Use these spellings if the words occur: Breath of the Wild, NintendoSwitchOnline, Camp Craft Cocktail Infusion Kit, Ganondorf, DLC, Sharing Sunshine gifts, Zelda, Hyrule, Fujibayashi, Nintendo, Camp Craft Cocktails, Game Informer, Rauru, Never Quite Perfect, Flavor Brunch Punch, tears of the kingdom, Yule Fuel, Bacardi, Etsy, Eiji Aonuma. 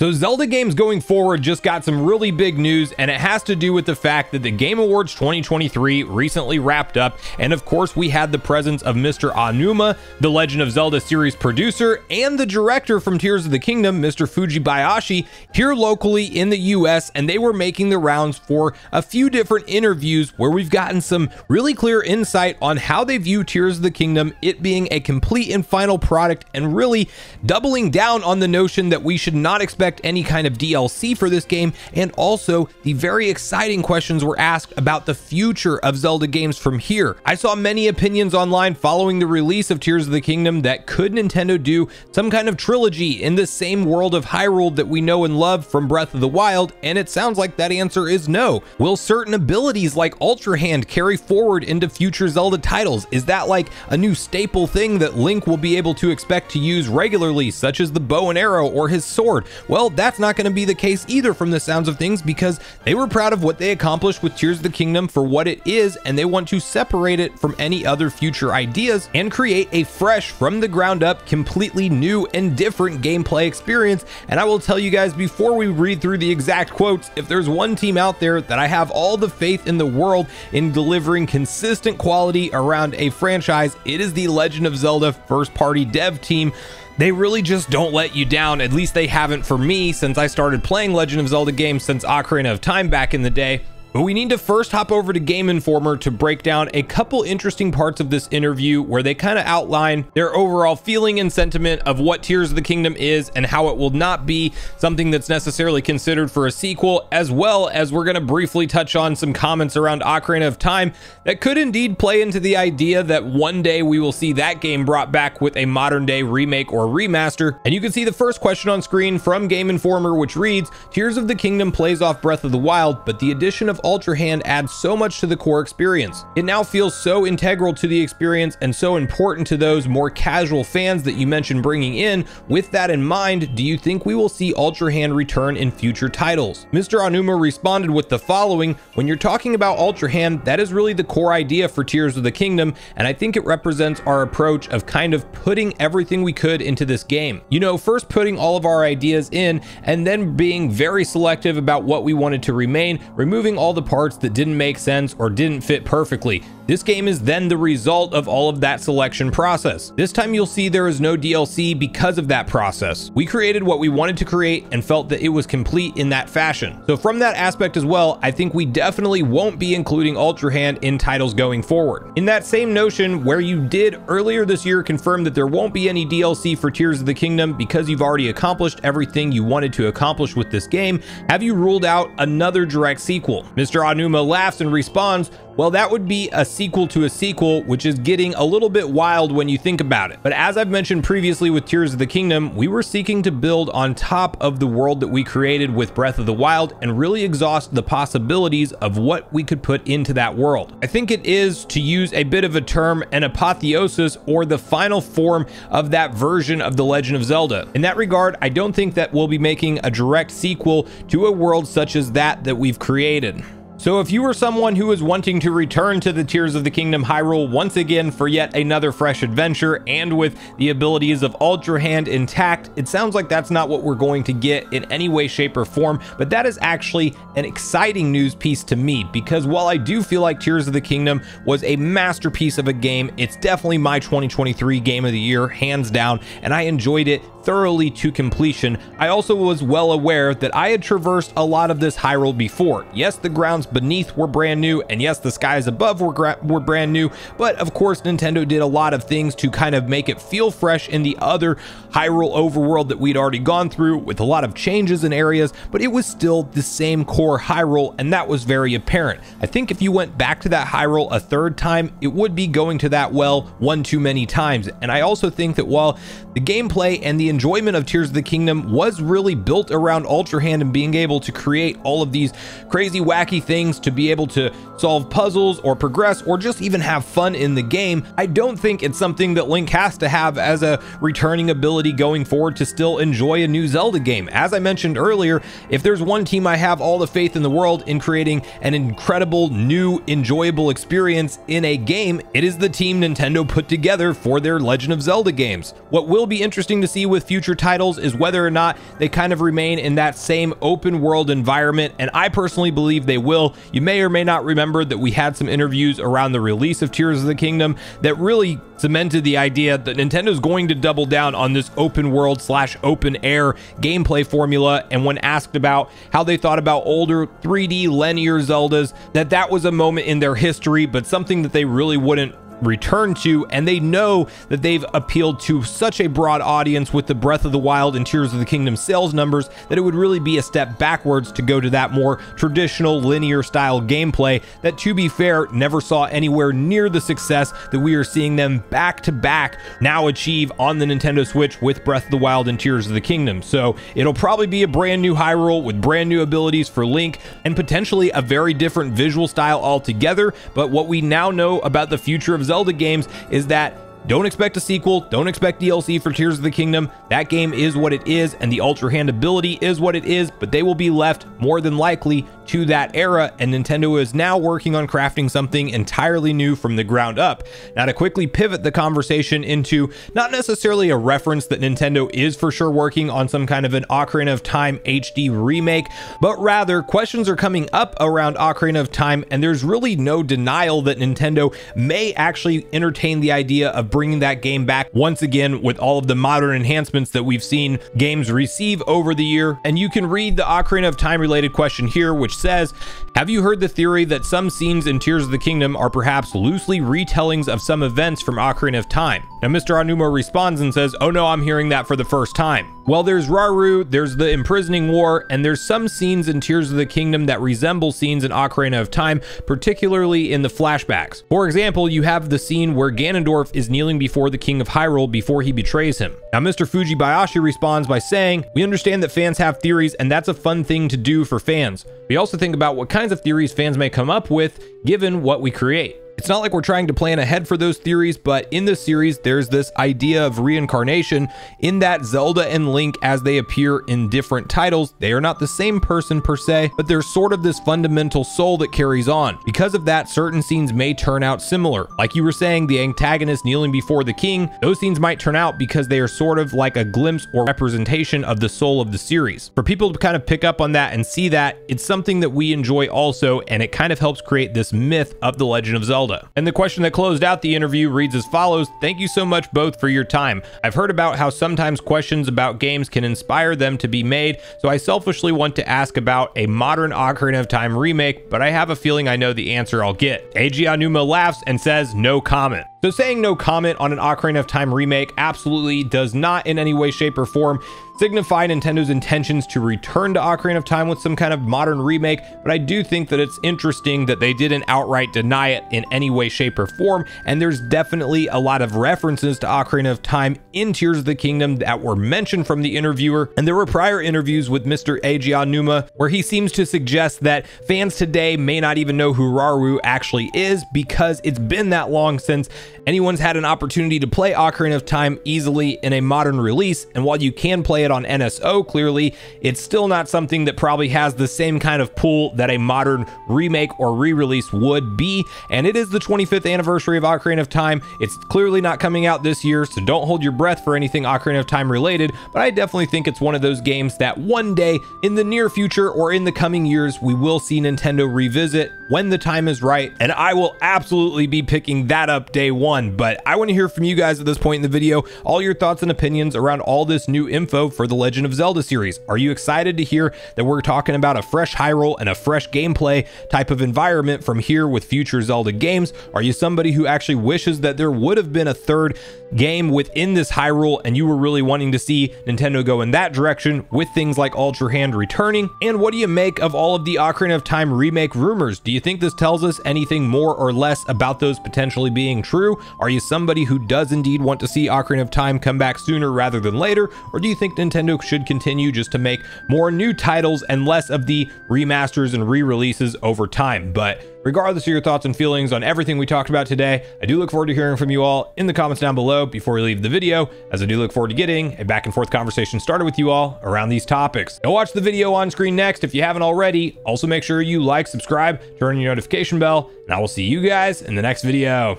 So Zelda games going forward just got some really big news, and it has to do with the fact that the Game Awards 2023 recently wrapped up, and of course we had the presence of Mr. Aonuma, the Legend of Zelda series producer, and the director from Tears of the Kingdom, Mr. Fujibayashi, here locally in the US, and they were making the rounds for a few different interviews where we've gotten some really clear insight on how they view Tears of the Kingdom, it being a complete and final product, and really doubling down on the notion that we should not expect any kind of DLC for this game, and also the very exciting questions were asked about the future of Zelda games from here. I saw many opinions online following the release of Tears of the Kingdom that could Nintendo do some kind of trilogy in the same world of Hyrule that we know and love from Breath of the Wild, and it sounds like that answer is no. Will certain abilities like Ultra Hand carry forward into future Zelda titles? Is that like a new staple thing that Link will be able to expect to use regularly, such as the bow and arrow or his sword? Well, that's not going to be the case either from the sounds of things, because they were proud of what they accomplished with Tears of the Kingdom for what it is, and they want to separate it from any other future ideas and create a fresh, from the ground up, completely new and different gameplay experience. And I will tell you guys before we read through the exact quotes, if there's one team out there that I have all the faith in the world in delivering consistent quality around a franchise, it is the Legend of Zelda first party dev team. They really just don't let you down, at least they haven't for me since I started playing Legend of Zelda games since Ocarina of Time back in the day. But we need to first hop over to Game Informer to break down a couple interesting parts of this interview where they kind of outline their overall feeling and sentiment of what Tears of the Kingdom is and how it will not be something that's necessarily considered for a sequel, as well as we're going to briefly touch on some comments around Ocarina of Time that could indeed play into the idea that one day we will see that game brought back with a modern day remake or remaster. And you can see the first question on screen from Game Informer, which reads, "Tears of the Kingdom plays off Breath of the Wild, but the addition of Ultra Hand adds so much to the core experience. It now feels so integral to the experience and so important to those more casual fans that you mentioned bringing in. With that in mind, do you think we will see Ultra Hand return in future titles?" Mr. Aonuma responded with the following, "When you're talking about Ultra Hand, that is really the core idea for Tears of the Kingdom, and I think it represents our approach of kind of putting everything we could into this game. You know, first putting all of our ideas in, and then being very selective about what we wanted to remain, removing all the parts that didn't make sense or didn't fit perfectly. This game is then the result of all of that selection process. This time you'll see there is no DLC because of that process. We created what we wanted to create and felt that it was complete in that fashion. So from that aspect as well, I think we definitely won't be including Ultra Hand in titles going forward. In that same notion, where you did earlier this year confirm that there won't be any DLC for Tears of the Kingdom because you've already accomplished everything you wanted to accomplish with this game, have you ruled out another direct sequel?" Mr. Aonuma laughs and responds, "Well, that would be a sequel to a sequel, which is getting a little bit wild when you think about it. But as I've mentioned previously with Tears of the Kingdom, we were seeking to build on top of the world that we created with Breath of the Wild and really exhaust the possibilities of what we could put into that world. I think it is, to use a bit of a term, an apotheosis or the final form of that version of The Legend of Zelda. In that regard, I don't think that we'll be making a direct sequel to a world such as that we've created." So if you are someone who is wanting to return to the Tears of the Kingdom Hyrule once again for yet another fresh adventure and with the abilities of Ultra Hand intact, it sounds like that's not what we're going to get in any way, shape, or form, but that is actually an exciting news piece to me, because while I do feel like Tears of the Kingdom was a masterpiece of a game, it's definitely my 2023 game of the year, hands down, and I enjoyed it thoroughly to completion. I also was well aware that I had traversed a lot of this Hyrule before. Yes, the grounds beneath were brand new, and yes, the skies above were brand new, but of course Nintendo did a lot of things to kind of make it feel fresh in the other Hyrule overworld that we'd already gone through, with a lot of changes in areas, but it was still the same core Hyrule, and that was very apparent. I think if you went back to that Hyrule a third time, it would be going to that well one too many times. And I also think that while the gameplay and the enjoyment of Tears of the Kingdom was really built around Ultra Hand and being able to create all of these crazy wacky things to be able to solve puzzles or progress or just even have fun in the game, I don't think it's something that Link has to have as a returning ability going forward to still enjoy a new Zelda game. As I mentioned earlier, if there's one team I have all the faith in the world in creating an incredible, new, enjoyable experience in a game, it is the team Nintendo put together for their Legend of Zelda games. What will be interesting to see with future titles is whether or not they kind of remain in that same open world environment, and I personally believe they will. You may or may not remember that we had some interviews around the release of Tears of the Kingdom that really cemented the idea that Nintendo's going to double down on this open world slash open air gameplay formula. And when asked about how they thought about older 3D linear Zeldas, that was a moment in their history, but something that they really wouldn't return to, and they know that they've appealed to such a broad audience with the Breath of the Wild and Tears of the Kingdom sales numbers that it would really be a step backwards to go to that more traditional linear style gameplay that, to be fair, never saw anywhere near the success that we are seeing them back to back now achieve on the Nintendo Switch with Breath of the Wild and Tears of the Kingdom. So it'll probably be a brand new Hyrule with brand new abilities for Link and potentially a very different visual style altogether. But what we now know about the future of Zelda games is that don't expect a sequel, don't expect DLC for Tears of the Kingdom. That game is what it is, and the Ultra Hand ability is what it is, but they will be left more than likely to that era, and Nintendo is now working on crafting something entirely new from the ground up. Now, to quickly pivot the conversation into not necessarily a reference that Nintendo is for sure working on some kind of an Ocarina of Time HD remake, but rather questions are coming up around Ocarina of Time, and there's really no denial that Nintendo may actually entertain the idea of bringing that game back once again with all of the modern enhancements that we've seen games receive over the year. And you can read the Ocarina of Time related question here, which says, have you heard the theory that some scenes in Tears of the Kingdom are perhaps loosely retellings of some events from Ocarina of Time? Now, Mr. Aonuma responds and says, oh no, I'm hearing that for the first time. Well, there's Rauru, there's the Imprisoning War, and there's some scenes in Tears of the Kingdom that resemble scenes in Ocarina of Time, particularly in the flashbacks. For example, you have the scene where Ganondorf is kneeling before the King of Hyrule before he betrays him. Now, Mr. Fujibayashi responds by saying, we understand that fans have theories, and that's a fun thing to do for fans. We also think about what kinds of theories fans may come up with given what we create. It's not like we're trying to plan ahead for those theories, but in this series, there's this idea of reincarnation in that Zelda and Link, as they appear in different titles, they are not the same person per se, but there's sort of this fundamental soul that carries on. Because of that, certain scenes may turn out similar. Like you were saying, the antagonist kneeling before the king, those scenes might turn out because they are sort of like a glimpse or representation of the soul of the series. For people to kind of pick up on that and see that, it's something that we enjoy also, and it kind of helps create this myth of The Legend of Zelda. And the question that closed out the interview reads as follows: thank you so much both for your time. I've heard about how sometimes questions about games can inspire them to be made, so I selfishly want to ask about a modern Ocarina of Time remake, but I have a feeling I know the answer I'll get. Eiji Aonuma laughs and says, no comment. So saying no comment on an Ocarina of Time remake absolutely does not in any way, shape, or form signify Nintendo's intentions to return to Ocarina of Time with some kind of modern remake, but I do think that it's interesting that they didn't outright deny it in any way, shape, or form, and there's definitely a lot of references to Ocarina of Time in Tears of the Kingdom that were mentioned from the interviewer, and there were prior interviews with Mr. Eiji Aonuma where he seems to suggest that fans today may not even know who Rauru actually is because it's been that long since anyone's had an opportunity to play Ocarina of Time easily in a modern release, and while you can play it on NSO, clearly, it's still not something that probably has the same kind of pull that a modern remake or re-release would be, and it is the 25th anniversary of Ocarina of Time. It's clearly not coming out this year, so don't hold your breath for anything Ocarina of Time related, but I definitely think it's one of those games that one day in the near future or in the coming years, we will see Nintendo revisit when the time is right, and I will absolutely be picking that up day one. But I want to hear from you guys at this point in the video, all your thoughts and opinions around all this new info for the Legend of Zelda series. Are you excited to hear that we're talking about a fresh Hyrule and a fresh gameplay type of environment from here with future Zelda games? Are you somebody who actually wishes that there would have been a third game within this Hyrule and you were really wanting to see Nintendo go in that direction with things like Ultra Hand returning? And what do you make of all of the Ocarina of Time remake rumors? Do you think this tells us anything more or less about those potentially being true? Are you somebody who does indeed want to see Ocarina of Time come back sooner rather than later? Or do you think Nintendo should continue just to make more new titles and less of the remasters and re-releases over time? But regardless of your thoughts and feelings on everything we talked about today, I do look forward to hearing from you all in the comments down below before we leave the video, as I do look forward to getting a back and forth conversation started with you all around these topics. Go watch the video on screen next if you haven't already. Also, make sure you like, subscribe, turn on your notification bell, and I will see you guys in the next video.